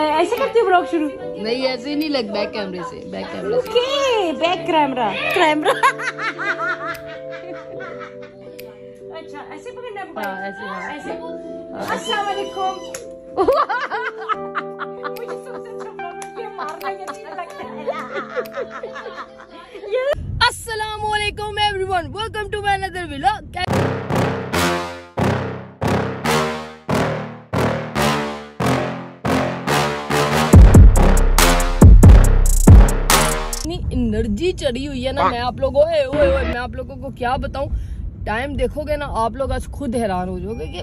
ऐसे करती हूँ ब्लॉग शुरू? नहीं ऐसे नहीं, लग बैक कैमरे से, बैक कैमरे से। Okay, back camera, camera. अच्छा ऐसे पकड़ना पड़ेगा। ऐसे ऐसे। अस्सलाम वालेकुम। मुझे सबसे अच्छा ब्लॉग ये मारना ही अच्छा लगता है। अस्सलाम वालेकुम everyone, welcome to my another vlog. Energy चढ़ी हुई है ना, मैं आप लोगों मैं आप लोगों को क्या बताऊं। टाइम देखोगे ना आप लोग, आज खुद हैरान हो जाओगे कि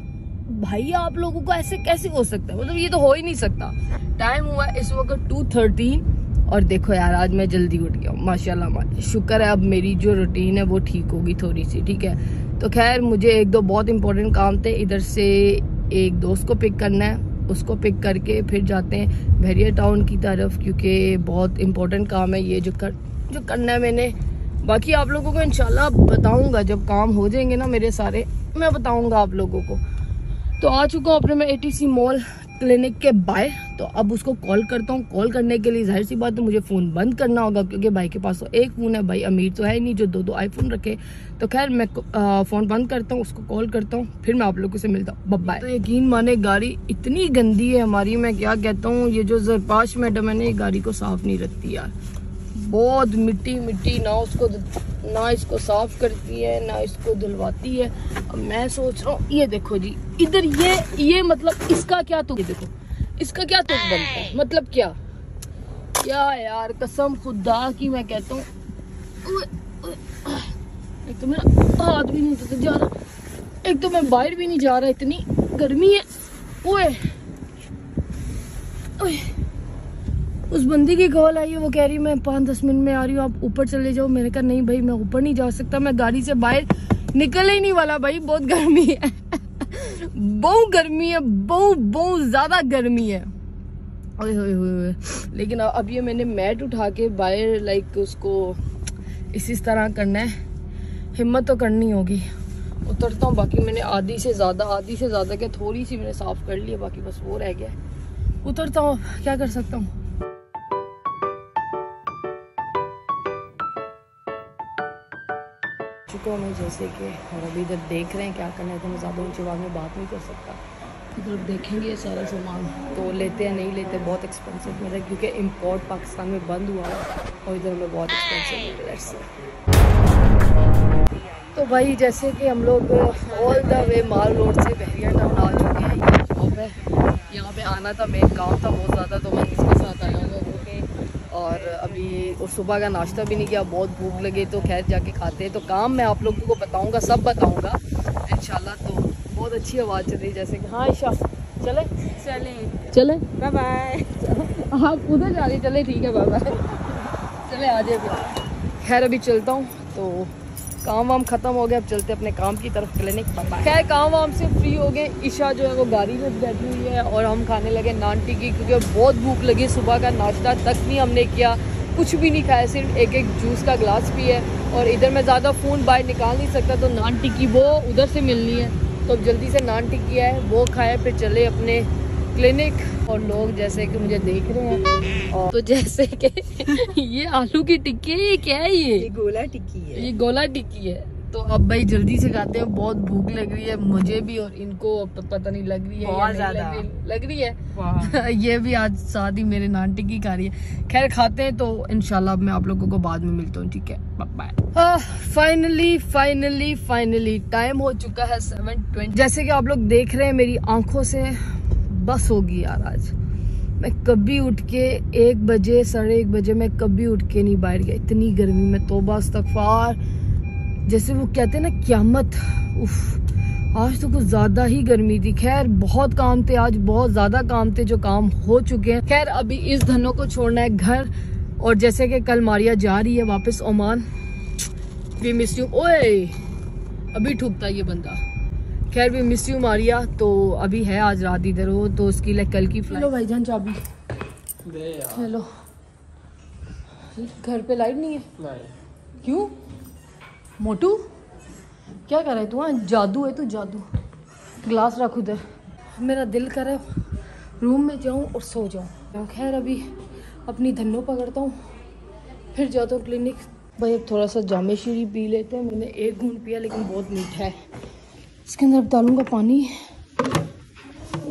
भाई आप लोगों को ऐसे कैसे हो सकता है। मतलब ये तो हो ही नहीं सकता। टाइम हुआ इस वक्त 2:13 और देखो यार आज मैं जल्दी उठ गया हूँ माशाल्लाह। शुक्र है अब मेरी जो रूटीन है वो ठीक होगी थोड़ी सी, ठीक है। तो खैर मुझे एक दो बहुत इंपॉर्टेंट काम थे। इधर से एक दोस्त को पिक करना है, उसको पिक करके फिर जाते हैं बहरिया टाउन की तरफ, क्योंकि बहुत इंपॉर्टेंट काम है ये जो करना है मैंने। बाकी आप लोगों को इंशाल्लाह बताऊंगा जब काम हो जाएंगे ना मेरे सारे, मैं बताऊंगा आप लोगों को। तो आ चुका हूँ अपने मैं ATC मॉल क्लिनिक के बाय। तो अब उसको कॉल करता हूँ। कॉल करने के लिए जाहिर सी बात है मुझे फ़ोन बंद करना होगा, क्योंकि भाई के पास तो एक फ़ोन है, भाई अमीर तो है ही नहीं जो दो आईफोन रखे। तो खैर मैं फ़ोन बंद करता हूँ, उसको कॉल करता हूँ, फिर मैं आप लोगों से मिलता हूँ। बाय। तो यकीन माने गाड़ी इतनी गंदी है हमारी, मैं क्या कहता हूँ, ये जो जरपाश मैडम है ना ये गाड़ी को साफ़ नहीं रखती यार। बहुत मिट्टी मिट्टी, ना उसको ना इसको साफ करती है ना इसको धुलवाती है। अब मैं सोच रहा हूँ, ये देखो जी इधर ये मतलब इसका क्या तुक, ये देखो इसका क्या तुक बनता है। मतलब क्या यार, कसम खुदा की मैं कहता हूँ एक तो मेरा हाथ भी नहीं तो जा रहा, एक तो मैं बाहर भी नहीं जा रहा, इतनी गर्मी है। ओए ओए उस बंदी की कॉल आई है, वो कह रही मैं 5-10 मिनट में आ रही हूँ, आप ऊपर चले जाओ। मैंने कहा नहीं भाई मैं ऊपर नहीं जा सकता, मैं गाड़ी से बाहर निकल ही नहीं वाला भाई, बहुत गर्मी है बहुत गर्मी है, बहुत ज़्यादा गर्मी है। लेकिन अब ये मैंने मैट उठा के बाहर लाइक उसको इसी तरह करना है, हिम्मत तो करनी होगी। उतरता हूँ, बाकी मैंने आधी से ज़्यादा क्या थोड़ी सी मैंने साफ़ कर ली है, बाकी बस वो रह गया। उतरता हूँ, क्या कर सकता हूँ। चुका मैं जैसे कि, और अभी इधर देख रहे हैं क्या करना है, तो मैं ज़्यादा ऊँची आवाज़ में बात नहीं कर सकता। इधर देखेंगे सारा सामान तो लेते हैं नहीं लेते, बहुत एक्सपेंसिव मिल रहा है क्योंकि इम्पोर्ट पाकिस्तान में बंद हुआ है और इधर में बहुत एक्सपेंसिव मिल रहा है। तो भाई जैसे कि हम लोग all the way mall road से बहरिया टाउन आ चुके हैं। ये शॉप है, यहाँ पर आना था, मेरा काम था बहुत ज़्यादा, तो मैं इसके साथ आया हूँ। और अभी और सुबह का नाश्ता भी नहीं किया, बहुत भूख लगे तो खैर जाके खाते हैं। तो काम मैं आप लोगों को बताऊंगा, सब बताऊंगा इंशाल्लाह। तो बहुत अच्छी आवाज़ चल रही जैसे कि, हाँ ईशा चले चले बाय बाय, आप उधर जा रही, चले ठीक है बाय बाय, चले आ जाए। खैर अभी चलता हूँ, तो काम वाम ख़त्म हो गया, अब चलते अपने काम की तरफ, क्लिनिक। खैर काम वाम से फ्री हो गए, ईशा जो है वो गाड़ी में बैठी हुई है और हम खाने लगे नान टिक्की, क्योंकि बहुत भूख लगी। सुबह का नाश्ता तक नहीं हमने किया, कुछ भी नहीं खाया, सिर्फ एक जूस का गिलास भी है। और इधर मैं ज़्यादा फ़ोन बाहर निकाल नहीं सकता, तो नान टिक्की वो उधर से मिलनी है, तो जल्दी से नान टिक्की है वो खाए, फिर चले अपने क्लिनिक। और लोग जैसे कि मुझे देख रहे हैं, और तो जैसे कि ये आलू की टिक्की है, ये क्या है, ये गोला टिक्की है, ये गोला टिक्की है। तो अब भाई जल्दी से खाते हैं, बहुत भूख लग रही है मुझे भी, और इनको पता नहीं लग रही है बहुत ज़्यादा लग रही है ये भी आज साथ ही मेरे नान टिक्की खा रही है। खैर खाते हैं, तो इंशाल्लाह मैं आप लोगों को बाद में मिलता हूँ, ठीक है बाय। फाइनली टाइम हो चुका है 7:20। जैसे कि आप लोग देख रहे हैं मेरी आंखों से बस होगी यार आज। मैं कभी उठ के 1 बजे 1:30 बजे मैं कभी उठ के नहीं बाहर गया, इतनी गर्मी में। तौबा इस्तगफार, जैसे वो कहते हैं ना क़यामत। उफ आज तो कुछ ज़्यादा ही गर्मी थी। खैर बहुत काम थे आज, बहुत ज़्यादा काम थे जो काम हो चुके हैं। खैर अभी इस धनों को छोड़ना है घर, और जैसे कि कल मारिया जा रही है वापस ओमान। We miss you. ओए अभी ठुकता ये बंदा। खैर भी मिस यू मारिया। तो अभी है आज रात इधर हो, तो उसकी लाइक कल की फ्लाइट। भाई जान चाबी दे यार। हेलो घर पे लाइट नहीं है नहीं। क्यों मोटू क्या कर रहा है तू? हाँ जादू है तू, जादू। ग्लास रख उधर। मेरा दिल करे रूम में जाऊं और सो जाऊं। खैर अभी अपनी धन्नो पकड़ता हूँ, फिर जाता हूँ क्लिनिक। भाई अब थोड़ा सा जामे शीरी पी लेते हैं। मैंने 1 घूंट पिया लेकिन बहुत मीठा है। इसके अंदर डालूँगा पानी।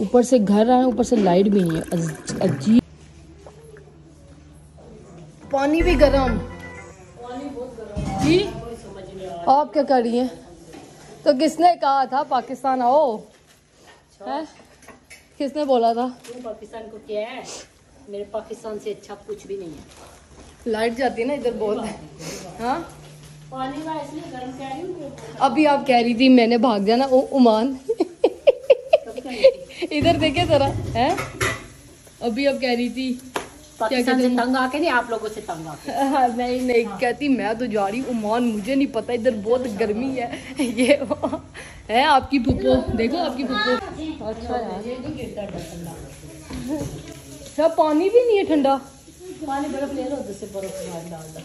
ऊपर से घर आए, ऊपर से लाइट भी नहीं है, अजीब। पानी भी गर्म, पानी बहुत गर्म जी। आप क्या कर रही हैं? तो किसने कहा था पाकिस्तान आओ? है? किसने बोला था? पाकिस्तान को क्या है, मेरे पाकिस्तान से अच्छा कुछ भी नहीं है। लाइट जाती है ना इधर बहुत। हाँ पानी का इसलिए गर्म कह रही हूँ। अभी आप कह रही थी मैंने भाग जाना ओमान। इधर देखे जरा, है अभी अब कह रही थी पाकिस्तान से तंग आके, नहीं आप लोगों से तंग आके। हाँ नहीं नहीं हाँ। कहती मैं तो जा रही ओमान, मुझे नहीं पता इधर बहुत गर्मी है। ये है आपकी पुप्पो, देखो आपकी पुप्पो। अच्छा है सब। पानी भी नहीं है ठंडा, पानी बर्फ ले लो उधर से, बर्फ डाल दो।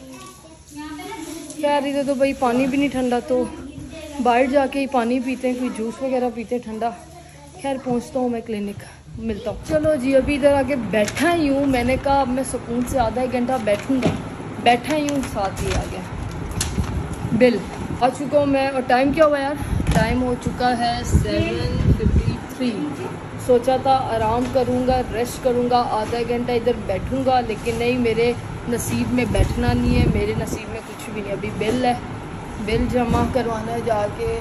कह रही थी तो भाई पानी भी नहीं ठंडा, तो बाहर जाके ही पानी पीते हैं, कोई जूस वगैरह पीते हैं ठंडा। खैर पहुंचता हूँ मैं क्लिनिक, मिलता हूँ। चलो जी अभी इधर आके बैठा ही हूँ, मैंने कहा अब मैं सुकून से आधा 1 घंटा बैठूँगा, बैठा ही हूँ। साथ ही आ गया बिल, आ चुका हूँ मैं। और टाइम क्या हुआ यार? टाइम हो चुका है 7:53। सोचा था आराम करूँगा, रेस्ट करूँगा, आधा 1 घंटा इधर बैठूँगा, लेकिन नहीं, मेरे नसीब में बैठना नहीं है, मेरे नसीब में कुछ भी नहीं। अभी बिल है, बिल जमा करवाना, जाके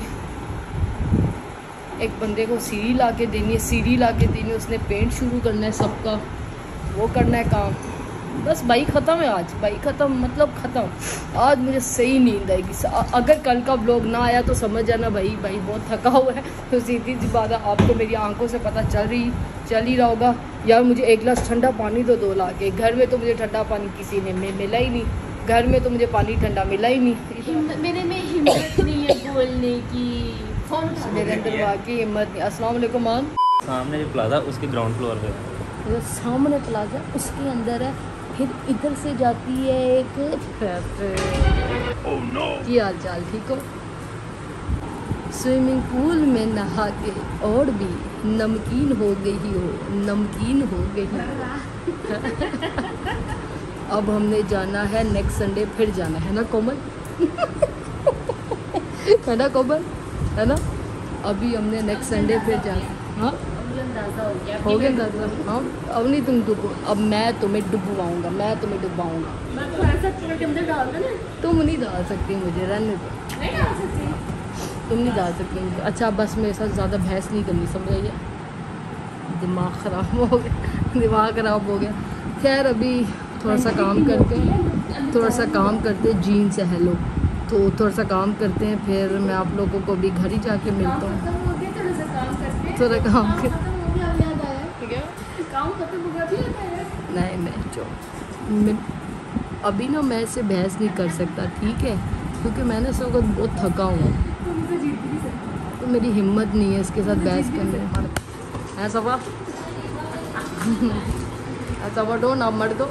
एक बंदे को सीढ़ी ला के देनी है, सीढ़ी ला के देनी है, उसने पेंट शुरू करना है सबका, वो करना है काम। बस भाई ख़त्म है आज, भाई ख़त्म मतलब ख़त्म। आज मुझे सही नींद आएगी। अगर कल का ब्लॉग ना आया तो समझ जाना भाई बहुत थका हुआ है। तो सीधी सी बात है, आपको मेरी आंखों से पता चल ही रहा होगा। यार मुझे 1 गिलास ठंडा पानी दो ला के। घर में तो मुझे ठंडा पानी किसी ने मिला ही नहीं, घर में तो मुझे पानी ठंडा मिला ही नहीं। मेरे में हिम्मत नहीं है बोलने की, मेरे अंदर वाकई हिम्मत नहीं। अस्सलाम वालेकुम। सामने जो प्लाजा उसके ग्राउंड फ्लोर पे है, सामने प्लाजा उसके अंदर है, फिर इधर से जाती है एक फैक्ट्री। ओह नो, की हाल चाल ठीक हो? स्विमिंग पूल में नहा के और भी नमकीन हो गई हो, नमकीन हो गई हो। अब हमने जाना है नेक्स्ट संडे, फिर जाना है ना कोमल? है ना कोमल, है ना? अभी हमने नेक्स्ट संडे फिर जाना। हाँ हो गया दादा। हाँ अब नहीं तुम डुबो, अब मैं तुम्हें डुबवाऊंगा, मैं तुम्हें डुबवाऊंगा। तुम नहीं डाल सकती मुझे, रहने दो, तुम नहीं डाल सकती मुझे। अच्छा बस मेरे साथ ज़्यादा बहस नहीं करनी, समझ आइए? दिमाग ख़राब हो गया, दिमाग ख़राब हो गया। खैर अभी थोड़ा सा काम करते जीन्स है लोग, तो थोड़ा सा काम करते हैं, फिर मैं आप लोगों को भी घर ही जाके मिलता हूँ। नहीं जो अभी ना मैं इससे बहस नहीं कर सकता, ठीक है? क्योंकि मैंने इस वक्त बहुत थका हुआ, तो मेरी हिम्मत नहीं है इसके साथ बहस करने। ऐसा डोन आप मर दो,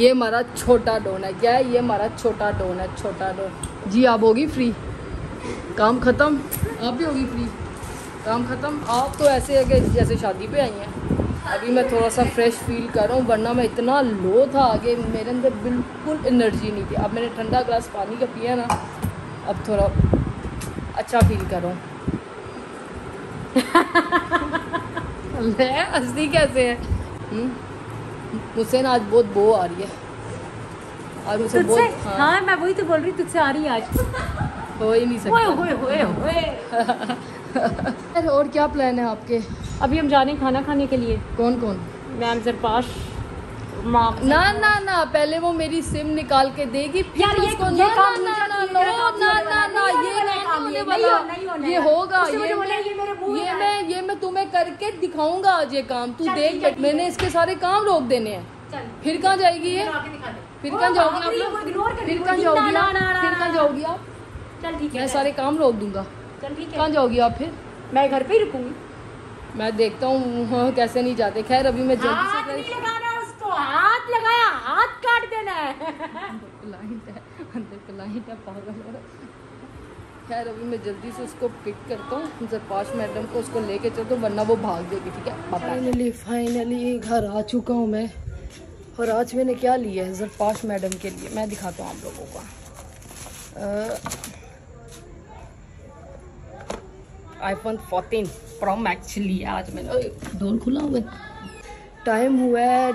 ये हमारा छोटा डोन है। क्या है? ये हमारा छोटा डोन है, छोटा डोन जी। आप होगी फ्री, काम ख़त्म। आप भी होगी फ्री, काम ख़त्म। आप तो ऐसे है कि जैसे शादी पे आई हैं। अभी मैं थोड़ा सा फ्रेश फील कर रहा हूँ, वरना मैं इतना लो था आगे, मेरे अंदर बिल्कुल एनर्जी नहीं थी। अब मैंने ठंडा ग्लास पानी का पिया ना, अब थोड़ा अच्छा फील कर रहा हूँ। हंसती कैसे है? मुझसे ना आज बहुत बो आ रही है आज मुझसे बहुत। हाँ मैं वही तो बोल रही, तुझसे आ रही है आज। हो ही नहीं सकता। और क्या प्लान है आपके? अभी हम जा रहे हैं खाना खाने के लिए। कौन कौन? मैम सरपाश, ना ना ना पहले वो मेरी सिम निकाल के देगी यार। ये होगा, ये मैं तुम्हें करके दिखाऊंगा आज ये काम, तू देख। मैंने इसके सारे काम रोक देने हैं, फिर कहाँ जाएगी ये? फिर कहाँ जाओगी? फिर कहाँ जाओगी आप? चल ठीक है, मैं सारे काम रोक दूंगा। कहाँ जाओगी आप? फिर मैं घर पे ही रुकूंगी, मैं देखता हूँ कैसे नहीं जाते। खैर अभी मैं जल्दी से हाथ लगाया, हाथ काट देना है। खैर अभी मैं जल्दी से उसको पिक करता हूँ, सरपाश मैडम को उसको लेके चलता हूँ वरना वो भाग देगी। ठीक है, फाइनली घर आ चुका हूँ मैं। और आज मैंने क्या लिया है सरपाश मैडम के लिए, मैं दिखाता हूँ आप लोगों को। iPhone 14 Pro Max लिया आज मैंने। डोर खुला हुआ है, टाइम हुआ है,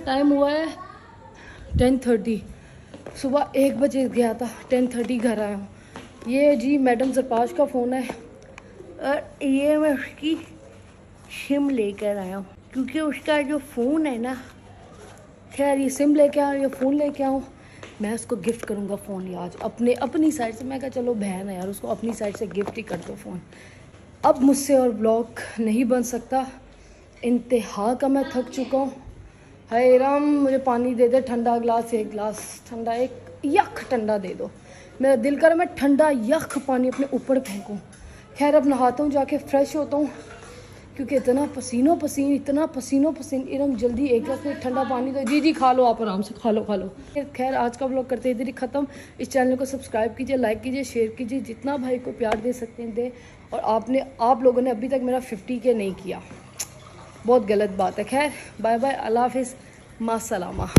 टाइम हुआ है 10:30। सुबह 1 बजे गया था, 10:30 घर आया हूँ। ये जी मैडम सरपाश का फ़ोन है और ये मैं उसकी सिम लेकर आया हूँ क्योंकि उसका जो फ़ोन है ना, खैर ये सिम लेके आऊँ या फ़ोन लेके आऊँ, मैं उसको गिफ्ट करूँगा फ़ोन। ये आज अपनी साइड से मैं कहा चलो बहन है यार, उसको अपनी साइड से गिफ्ट ही कर दो फ़ोन। अब मुझसे और ब्लॉग नहीं बन सकता, इंतहा का मैं थक चुका हूँ। हाय राम, मुझे पानी दे दे, ठंडा गिलास, एक गिलास ठंडा, एक यख ठंडा दे दो। मेरा दिल कर मैं ठंडा यख पानी अपने ऊपर फेंकूँ। खैर अब नहाता हूँ, जाके फ्रेश होता हूँ क्योंकि इतना पसीनो पसीन। इरम जल्दी एक गिलास में ठंडा पानी दो। जी जी खा लो, आप आराम से खा लो। खैर आज का ब्लॉग करते इधर ही ख़त्म। इस चैनल को सब्सक्राइब कीजिए, लाइक कीजिए, शेयर कीजिए, जितना भाई को प्यार दे सकते हैं दे। और आप लोगों ने अभी तक मेरा 50K नहीं किया, बहुत गलत बात है। खैर बाय बाय, अल्लाह हाफिज़, मासलामा।